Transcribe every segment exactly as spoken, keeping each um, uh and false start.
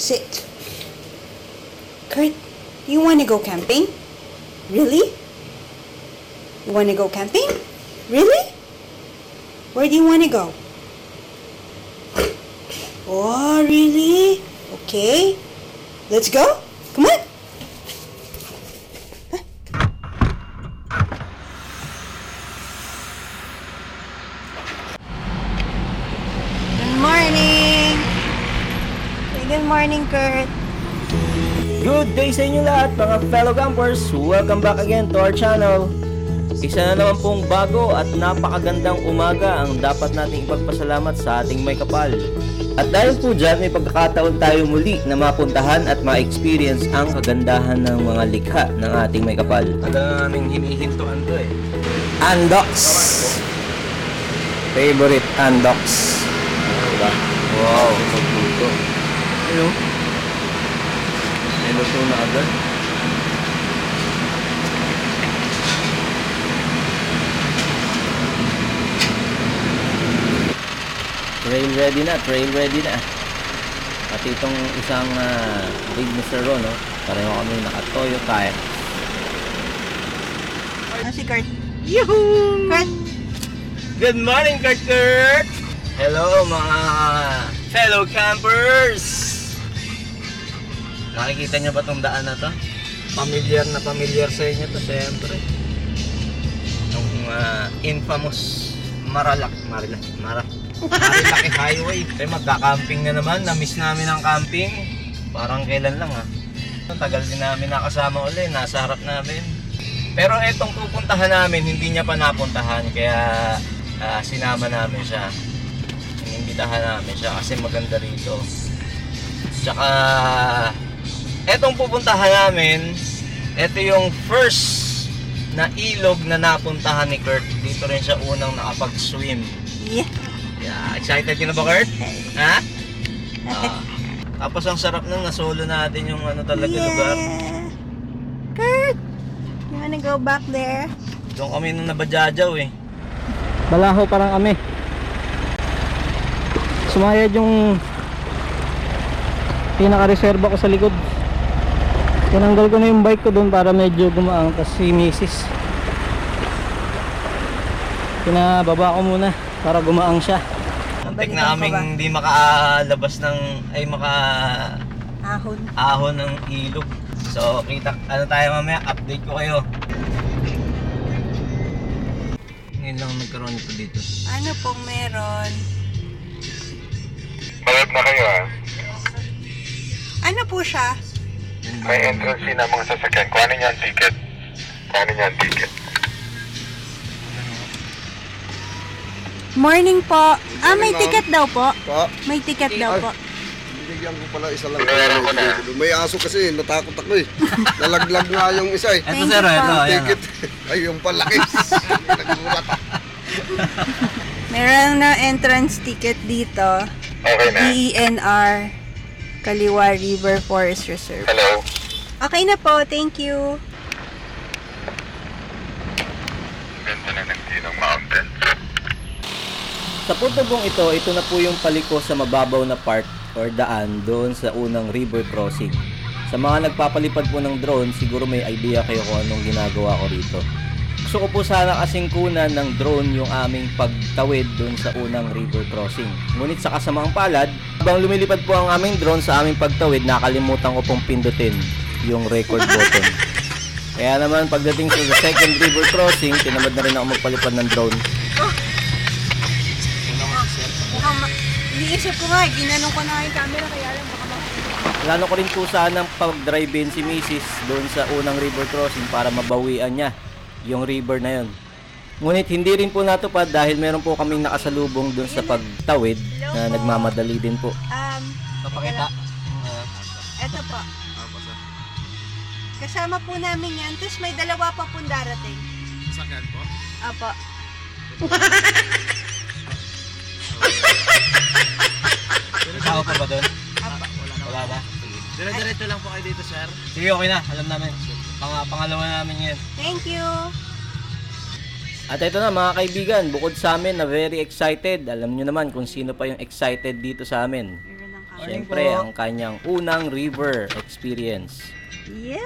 Sit. Kurt, you want to go camping? Really? You want to go camping? Really? Where do you want to go? Oh, really? Okay. Let's go. Come on. Morning, Kurt! Good day sa inyo lahat, mga fellow campers! Welcome back again to our channel! Isa na naman pong bago at napakagandang umaga ang dapat nating ipagpasalamat sa ating may kapal. At dahil po dyan, may pagkakataon tayo muli na mapuntahan at ma-experience ang kagandahan ng mga likha ng ating may kapal. Ang daming hinihintuan to eh. Andox! Favorite Andox! Wow! Pagputo! Hello. May luto na agad. Trail ready na, trail ready na. At itong isang uh, big mister Ron, no? Pareho kami nakatoyo tayo. Ano si Kurt? Yuhuu! Kurt! Good morning, Kurt Kurt! Hello mga fellow campers! Nakikita nyo ba itong daan na to? Pamilyar na pamilyar sa inyo to, siyempre. Itong uh, infamous Marilaque, Marilaque, Marilaque, Marilaque Highway. Kaya magka-camping na naman, na-miss namin ang camping. Parang kailan lang ha. Tagal din namin nakasama ulit, nasa harap namin. Pero itong pupuntahan namin, hindi niya pa napuntahan. Kaya uh, sinama namin siya. Inimbitahan namin siya kasi maganda rito. Tsaka etong pupuntahan namin, ito yung first na ilog na napuntahan ni Kurt. Dito rin siya unang nakapag-swim. Yeah. Yeah. Excited ka na ba, Kurt? Ha? Uh, tapos ang sarap nang nasolo natin yung ano talaga yeah. Lugar. Kurt, you wanna go back there? Doon kami nung nabadyajaw eh. Balaho parang kami. Sumayad yung pinaka-reserva ko sa likod. Tinanggal ko na yung bike ko doon para medyo gumaang kasi misis. Pinababa ko muna para gumaang siya. Antik na aming hindi makalabas ng ay maka ahon. Ahon ng ilog. So kita ano tayo mamaya, update ko kayo. Ngayon lang nagkaroon ko dito. Ano pong meron? Malap na kayo ah. Ano po siya? May entrance na mga sasakyan. Kuhanin niya ang ticket. Kuhanin niya ang ticket. Morning po. Ah, may ticket daw po. Pa? May ticket daw po. Binigyan ko pala isa lang. May aso kasi. Natakot ako eh. Nalaglag nga yung isa eh. Ito sir, ito. Ticket. Ay, yung palaki. Nagsulat. Meron na entrance ticket dito. Okay na. D E N R. Kaliwa River Forest Reserve. Hello. Okay na po, thank you. Ganda na ng Tinong Mountain. Sa punto pong ito, ito na po yung paliko sa mababaw na part or daan doon sa unang river crossing. Sa mga nagpapalipad po ng drone, siguro may idea kayo kung anong ginagawa ko rito. Gusto ko po sana kasing kunan ng drone yung aming pagtawid doon sa unang river crossing. Ngunit sa kasamaang palad, habang lumilipad po ang aming drone sa aming pagtawid, nakalimutan ko pong pindutin yung record button. Kaya naman pagdating sa the second river crossing, tinamad na rin ako magpalipad ng drone. Iniisip ko nga, ginanong ko na nga yung camera kaya alam baka makakita. Plano ko rin po sana pag-drive-in si misis doon sa unang river crossing para mabawian niya yung river na yun. Ngunit hindi rin po natupad dahil meron po kaming nakasalubong dun sa pagtawid na nagmamadali din po. Um, Papakita. Ito po. Kasama po namin yan. Tapos may dalawa pa pong darating. Sasakyan po? Apo. Tao pa ba dun? Apo. Wala ba? Dire-diretso lang po kayo dito, sir. Sige, okay na. Alam namin. Pang pangalawa namin yan. Thank you! At ito na mga kaibigan, bukod sa amin na very excited, alam nyo naman kung sino pa yung excited dito sa amin. Siyempre, ang kanyang unang river experience. Yeah!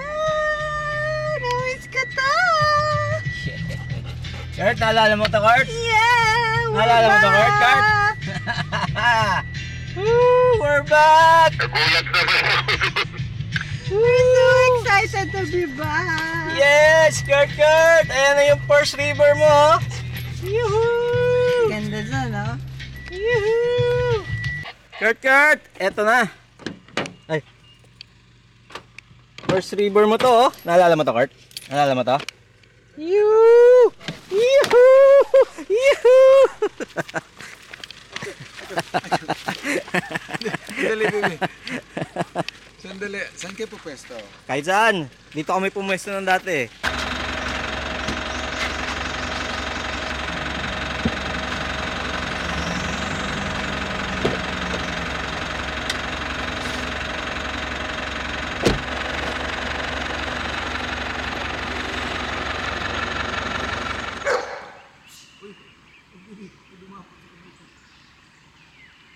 Namiss ka to! Kurt, naalala mo to, Kurt? Yeah! We're naalala back! Mo to, Kurt, Kurt? Woo! We're back! We're so excited to be back! Yes, Kurt, Kurt! Ayan na yung first river mo! Yuhuu! Ganda na, no? Yuhuu! Kurt, Kurt! Eto na! Ay! First river mo to, oh! Naalala mo to, Kurt? Naalala mo to? Yuhuu! Yuhuu! Yuhuu! Sandali, baby. Sandali. Saan kayo pupwesto? Kahit saan! Dito kami pumwesto ng dati.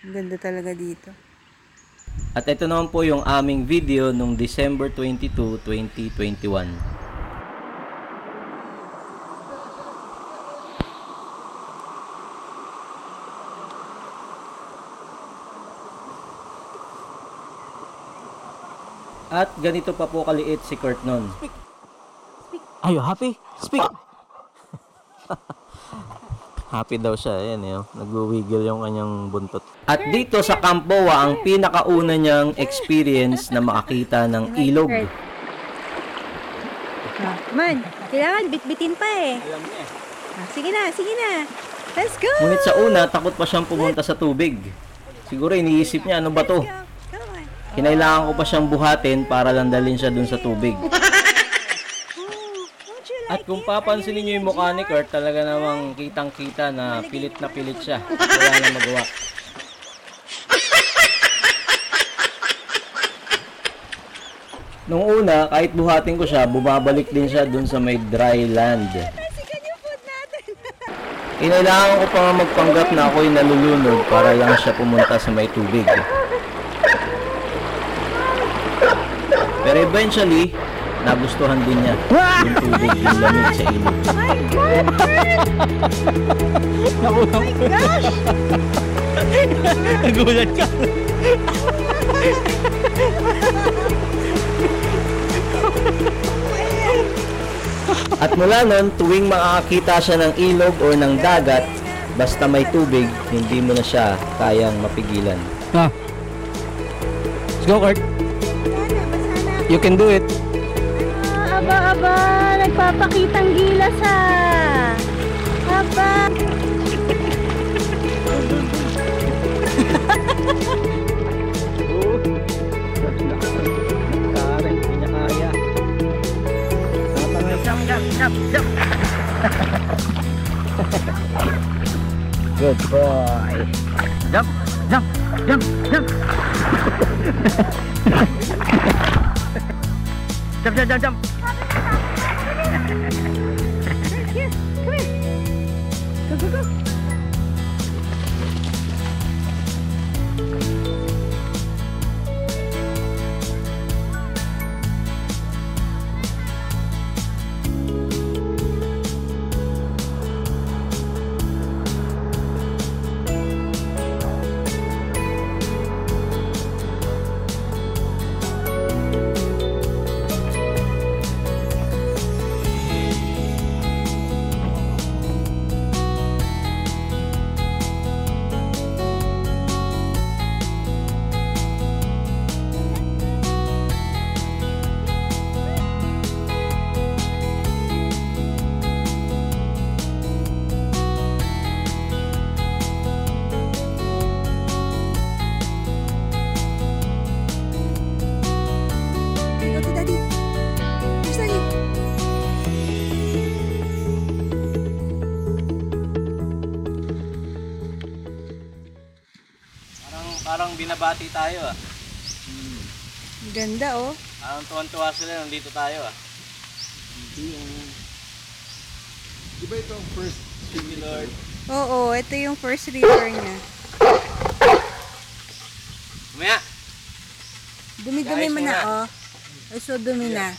Ganda talaga dito. At ito naman po yung aming video nung December twenty-second, twenty twenty-one. At ganito pa po kaliit si Kurt nun. Speak. Speak. Are you happy? Speak. Happy daw siya, ayan yun, nagwigil yung kanyang buntot. At dito sa Camp Boa, ang pinakauna niyang experience na makakita ng ilog. Man, kailangan bitbitin pa eh. Sige na, sige na. Let's go! Ngunit sa una, takot pa siyang pumunta sa tubig. Siguro iniisip niya, ano ba to? Kinailangan ko pa siyang buhatin para landalin siya dun sa tubig. At kung papansin niyo yung mukha ni Kurt, talaga namang kitang-kita na pilit na pilit siya. Wala na magawa. Nung una, kahit buhatin ko siya, bumabalik din siya dun sa may dry land. Kailangan ko pa magpanggap na ako'y nalulunod para lang siya pumunta sa may tubig. Pero eventually, nagustuhan din niya yung tubig, yung lamig sa ilog. Oh my gosh! Nagulat ka! At mula nun, tuwing makakakita siya ng ilog o ng dagat, basta may tubig, hindi mo na siya kayang mapigilan. Ha? Let's go, Kurt! You can do it! Aba, aba, nagpapakitang gilas ha. Aba. Good boy. Jump, jump, jump, jump. Jump, jump, jump, jump. Go, go, go. Parang binabati tayo ah. Hmm. Ganda oh. Parang tuwan-tuwa sila nandito tayo ah. Hindi eh. Di ba ito ang first river? Lord? Oo, ito yung first river niya. Maya. Dumi-dumi mo na, oh. Ay, so dumi na.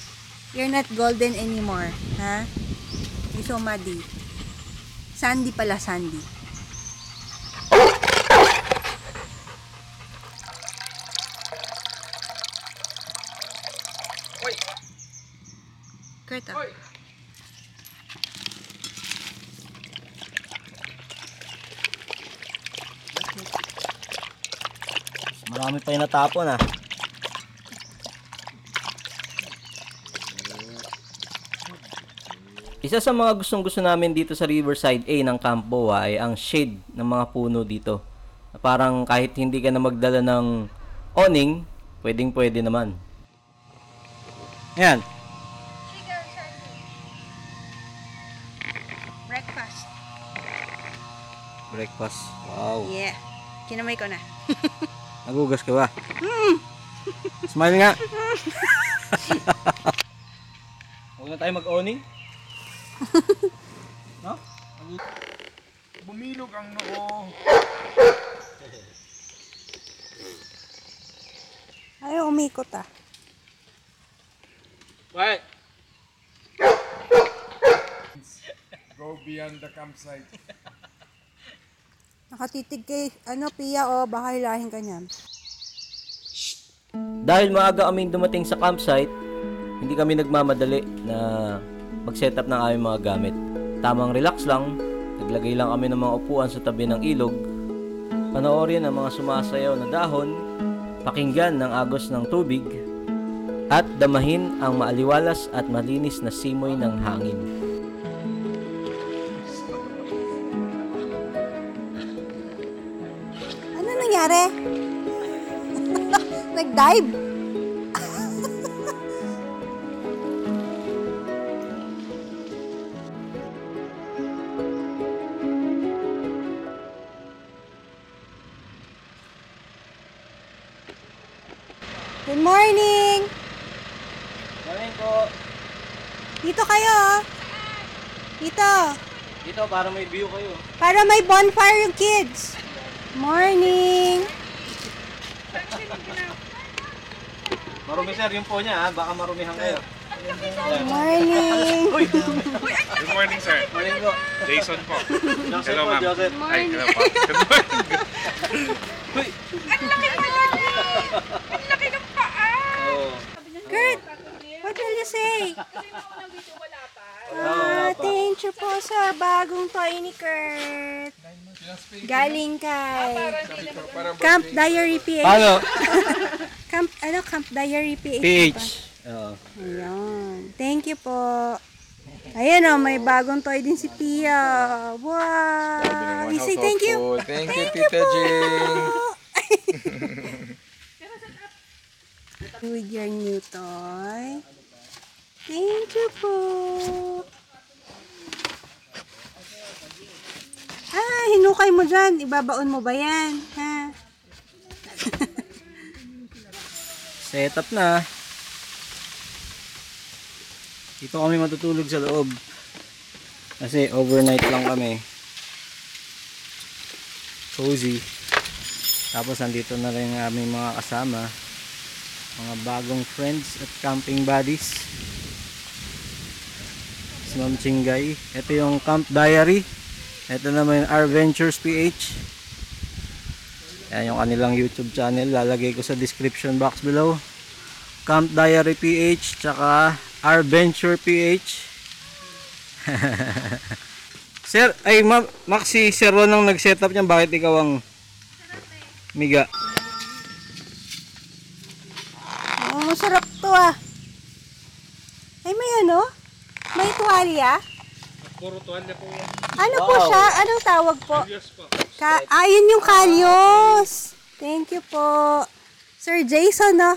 You're not golden anymore, ha? You're so muddy. Sandy pala, sandy. Oy! Kurt, ah. Oy! Marami pa yung natapon, ah. Isa sa mga gustong-gusto namin dito sa Riverside A ng Camp Boa ay ang shade ng mga puno dito. Parang kahit hindi ka na magdala ng awning, pwedeng-pwede naman. Ayan. Breakfast. Breakfast. Wow. Yeah. Kinamay ko na. Nagugas ka ba? Mm. Smile nga. Huwag na tayo mag-awning. No? Bumilog ang noo. Ayaw umikot, ah. Wait. Go beyond the campsite. Nakatitig kay, ano, Pia, o, oh, baka hilahin ka niyan. Dahil maaga aming dumating sa campsite, hindi kami nagmamadali na mag-set up ng aming mga gamit. Tamang relax lang, naglagay lang kami ng mga upuan sa tabi ng ilog, panoorin ang mga sumasayaw na dahon, pakinggan ng agos ng tubig, at damahin ang maaliwalas at malinis na simoy ng hangin. Ano nangyari? Nag-dive? Good morning! Good morning po! Dito kayo! Dito! Dito, para may view kayo. Para may bonfire yung kids! Morning! Marumi sir, yung po niya ha, baka marumihan kayo. Good morning! Good morning sir! Good morning po! Jason po! Hello ma'am! Good morning! Hello po! Good morning! Ang laki pala niya! Ang laki ng Kurt, what will you say? Ah, thank you po sa bagong toy ni Kurt. Galing kay Camp Diary P H. Ano? Camp, ano, Camp Diary P H. P H. Oo. Ayan. Thank you po. Ayan o, oh, may bagong toy din si Pia. Wow. You say thank you. Thank you, Tita Jane. With your new toy. Thank you po. Ah, hinukay mo dyan. Ibabaon mo ba yan? Ha? Set up na. Dito kami matutulog sa loob. Kasi overnight lang kami. Cozy. Tapos nandito na rin aming mga kasama. Mga bagong friends at camping buddies. Si Ma'am Chingay. Ito yung Camp Diary. Ito naman yung Adventures P H. Ayan yung kanilang YouTube channel. Lalagay ko sa description box below. Camp Diary P H tsaka Adventure P H. Sir, ay Ma'am, Maxi, Sir Ron ang nag-setup niyan. Bakit ikaw ang miga? Masarap to, ah. Ay, may ano? May tuwalya? Puro tuwalya po. Ano wow. po siya? Anong tawag po? Ka ah, yun yung kalyos. Thank you po. Sir Jason, no?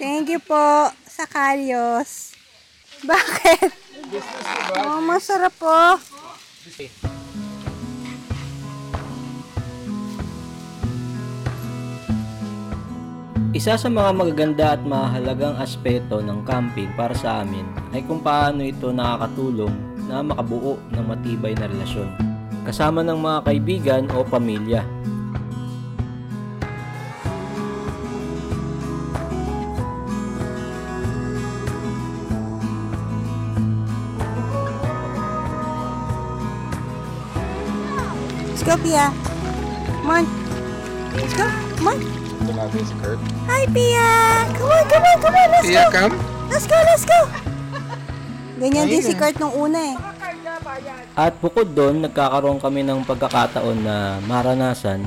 Thank you po sa kalyos. Bakit? Oh, masarap po. Isa sa mga magaganda at mahalagang aspeto ng camping para sa amin ay kung paano ito nakakatulong na makabuo ng matibay na relasyon kasama ng mga kaibigan o pamilya. Go, Pia. Come on. Let's go. Come on. Hi, Pia. Come on, come on, come on. Let's Pia, go. Come. Let's go, let's go. Ganyan din si Kurt nung una eh. At bukod doon, nagkakaroon kami ng pagkakataon na maranasan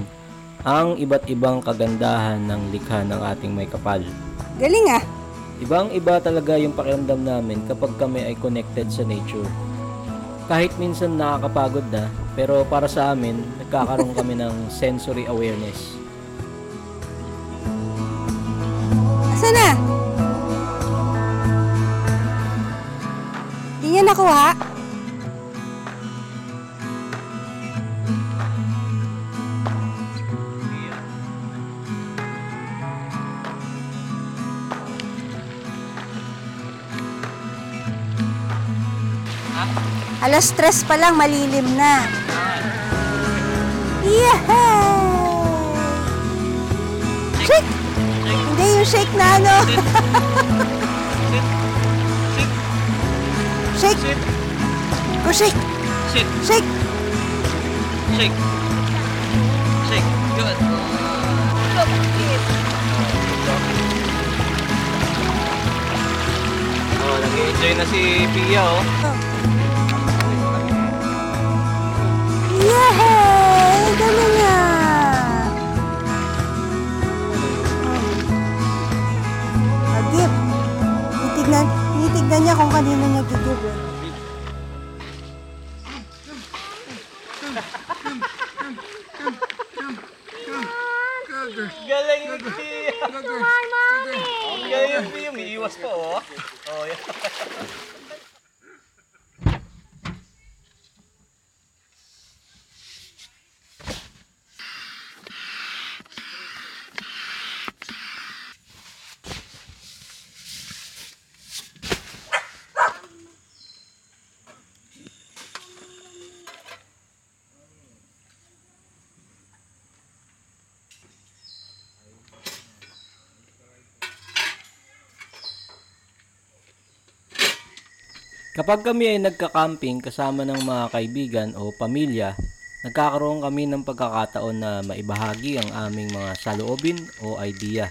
ang iba't ibang kagandahan ng likha ng ating may kapal. Galing ah! Ibang-iba talaga yung pakiramdam namin kapag kami ay connected sa nature. Kahit minsan nakakapagod na, pero para sa amin, nagkakaroon kami ng sensory awareness. Asa na? Di niya nakuha? Alas tres pa lang, malilim na. Yeah! Shake! Hindi yung shake na ano. Shake! Go shake! Shake! Shake! Shake! Shake! Good! Oh, nag-enjoy na si Pia, oh. Yehey! Gano'n nga! Agip! Nitignan, nitignan niya kung kanino niya gigib. Galing yung Pia! Galing yung Pia! Umiiwas po, oh! Oh, yeah! Kapag kami ay nagka-camping kasama ng mga kaibigan o pamilya, nagkakaroon kami ng pagkakataon na maibahagi ang aming mga saloobin o idea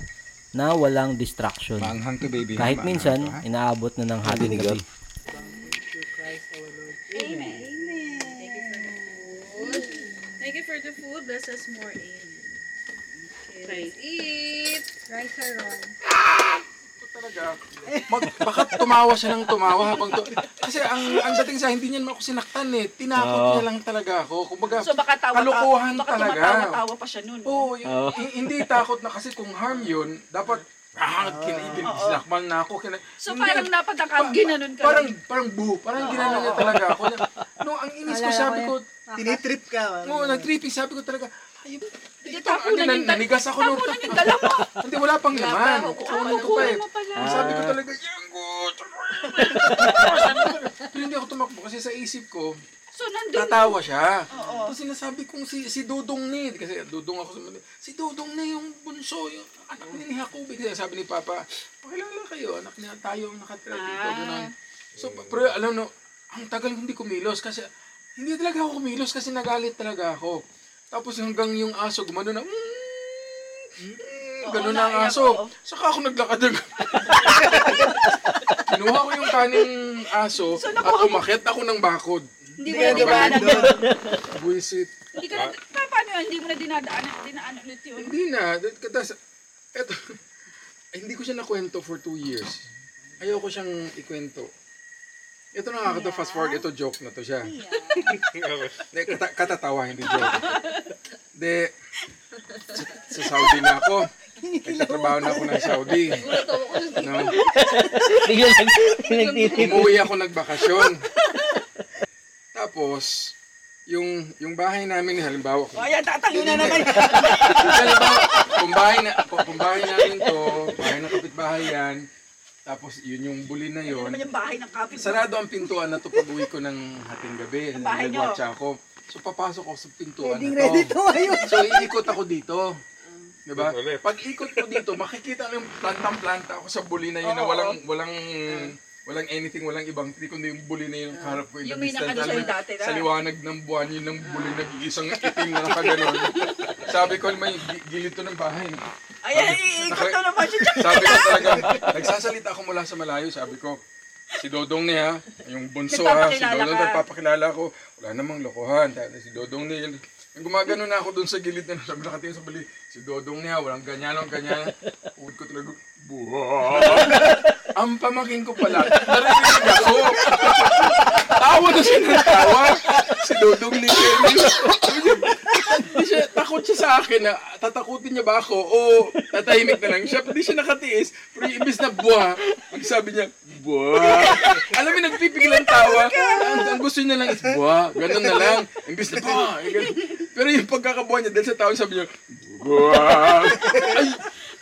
na walang distraction. To baby. Kahit Manghang minsan, to, inaabot na ng hating gabi. Amen. Thank you for the food. Bless us more. Amen. Okay, let's eat. Rice or roll. Talaga. Mag, baka tumawa siya ng tumawa habang to. Kasi ang ang dating sa hindi niyan ako sinaktan eh. Tinakot oh. niya lang talaga ako. Kumbaga so, kalukuhan baka talaga. Baka tumatawa pa siya noon. Oo, oh. hindi takot na kasi kung harm yun, dapat ah, kinaibig oh. sinakmal na ako. Kina, so hindi, parang napatakam pa, ginanon ka. Parang, parang buho. Parang oh. ginanon niya talaga ako. No, ang inis ko sabi ko. Tinitrip ka. Oo, no, nag-trip. Sabi ko talaga, ayun. Hindi, tapunan yung dalawa. Tapunan yung dalawa. Hindi, wala pang laman. Kukunan ko pa eh. Sabi ko talaga, Yango! Pero hindi ako tumakbo kasi sa isip ko, tatawa siya. Tapos sinasabi kong si Dudong ni, kasi Dudong ako, si Dudong ni yung bunso, yung anak ni Jacobi. Kasi sabi ni Papa, pakilala kayo, anak niya, tayo ang nakatira dito. So, pero alam no, ang tagal hindi kumilos kasi, hindi talaga ako kumilos kasi nagalit talaga ako. Tapos hanggang yung aso, gumano na, mm, mm, gano'n na ang aso. Saka ako naglakad. Kinuha ko yung kaning aso so, at umakit ako ng bakod. Hindi mo na dinadaanan. Buisit. Hindi ka na, paano yun? Hindi mo na dinadaanan, dinaanan ulit yun? Hindi na. Katas, eto, hindi ko siya nakwento for two years. Ayaw ko siyang ikwento. Ito nakakata-fast forward, ito joke na to siya. Yeah. Kata- katatawa, hindi joke. De, sa, sa Saudi na ako. Nagtatrabaho na ako ng Saudi. No? Umuwi ako nagbakasyon. Tapos, yung yung bahay namin, halimbawa. Kung, Ayan, tatayo na naman. Halimbawa, kung bahay, na, kung bahay namin to, bahay na kapitbahay yan, tapos yun yung bulin na yun. Yung bahay ng kapit. Sarado ang pintuan na to pag-uwi ko ng hating gabi. Nag-watch ako. So papasok ako sa pintuan ready, na to. Ready to ayun. So iikot ako dito. Diba? Pag ikot ko dito, makikita ko yung plantang-planta ako sa bulin na yun oh, na walang walang Walang anything, walang ibang tree, kundi yung buli na yung harap ko. Yung may nakadisyon dati na. Sa liwanag ng buwan, yun ang buli na isang iting na nakaganon. Sabi ko, may gilid to ng bahay. Ay, ay, iikot to naman siya. Sabi ko talaga, nagsasalita ako mula sa malayo. Sabi ko, si Dodong niya, yung bunso ha, si Dodong nagpapakilala ko. Wala namang lokohan. Si Dodong niya, yung gumagano na ako dun sa gilid na sabi nakatingin sa bali, si Dodong niya, walang ganyan, walang ganyan. Uwid ko talaga, buha! Ang pamaking ko pala, narinig ako. Tawa na siya ng tawa. Si Dodong ni Kelly. Takot siya sa akin na tatakutin niya ba ako o tatahimik na lang siya. Hindi siya nakatiis. Pero yung ibis na buha, magsabi niya, buha. Alam mo, nagpipigil ang tawa. Ang gusto niya lang is buha. Ganun na lang. Imbis na buha. Pero yung pagkakabuha niya, dahil sa tao, sabi niya, buha. Ay,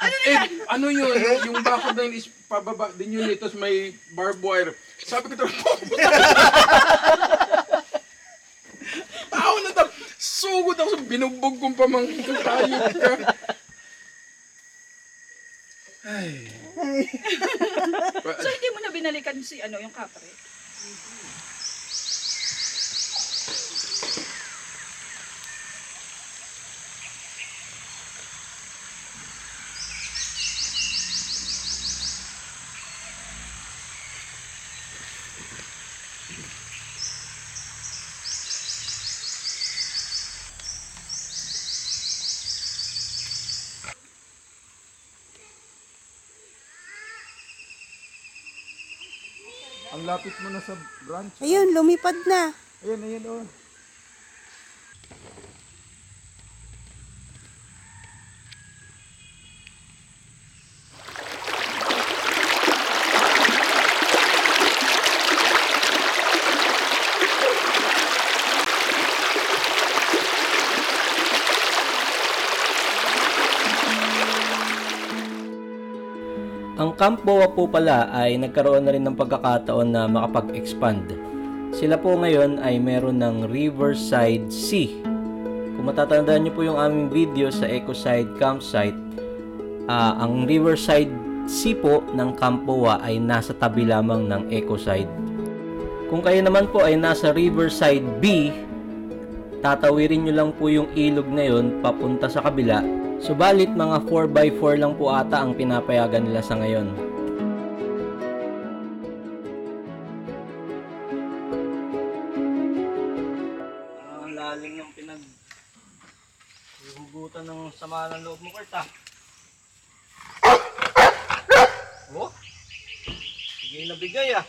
Ano, eh, ano yun? Yung bakod na yun is pababa din yun eh, tapos may barbed wire. Sabi ko talaga, tao na tao. Sugod ako sa binugbog kong pamangkin ko. Hayop ka. Ay. So hindi mo na binalikan si ano, yung kapre? Ang lapit mo na sa branch. Ayun, lumipad na. Ayun, ayun, oh. Ang Camp Boa po pala ay nagkaroon na rin ng pagkakataon na makapag-expand. Sila po ngayon ay meron ng Riverside C. Kung matatandaan nyo po yung aming video sa Ecoside Campsite, uh, ang Riverside C po ng Camp Boa ay nasa tabi lamang ng Ecoside. Kung kayo naman po ay nasa Riverside B, tatawirin nyo lang po yung ilog na yun papunta sa kabila. Subalit mga four by four lang po ata ang pinapayagan nila sa ngayon. Ah, ang lalim yung pinaghugutan ng sama ng loob mo, Kurt, ah. Oh? Sige, nabigay, ah.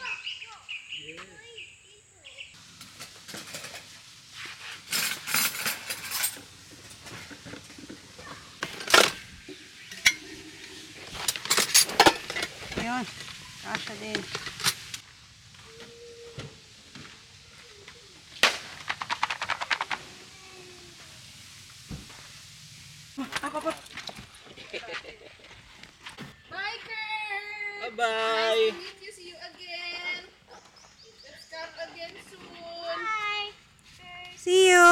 Yeah. Kasha din. Up, up, up. Bye, Kurt! Bye-bye! Nice to meet you. See you again. Let's come again soon. Bye! Kurt. See you!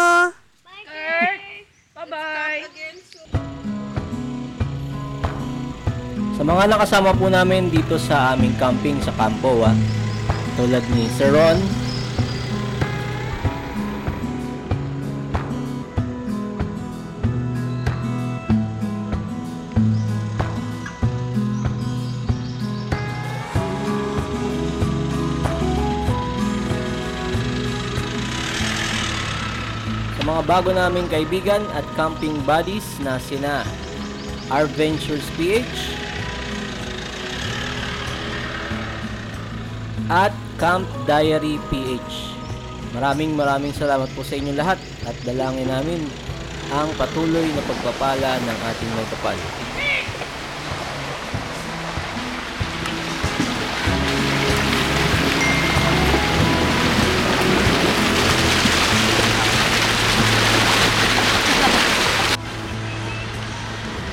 Bye, Kurt! Bye-bye! Let's come again soon. Sa mga nakasama po namin dito sa aming camping sa Camp Boa, tulad ni Sir Ron, sa mga bago naming kaibigan at camping buddies na sina Adventures P H, at Camp Diary P H. Maraming maraming salamat po sa inyong lahat at dalangin namin ang patuloy na pagpapala ng ating may kapal.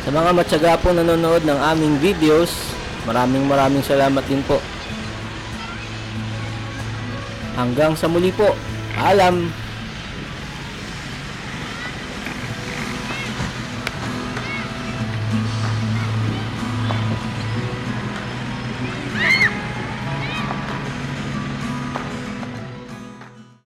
Sa mga matyaga po nanonood ng aming videos, maraming maraming salamat din po. Hanggang sa muli po, paalam!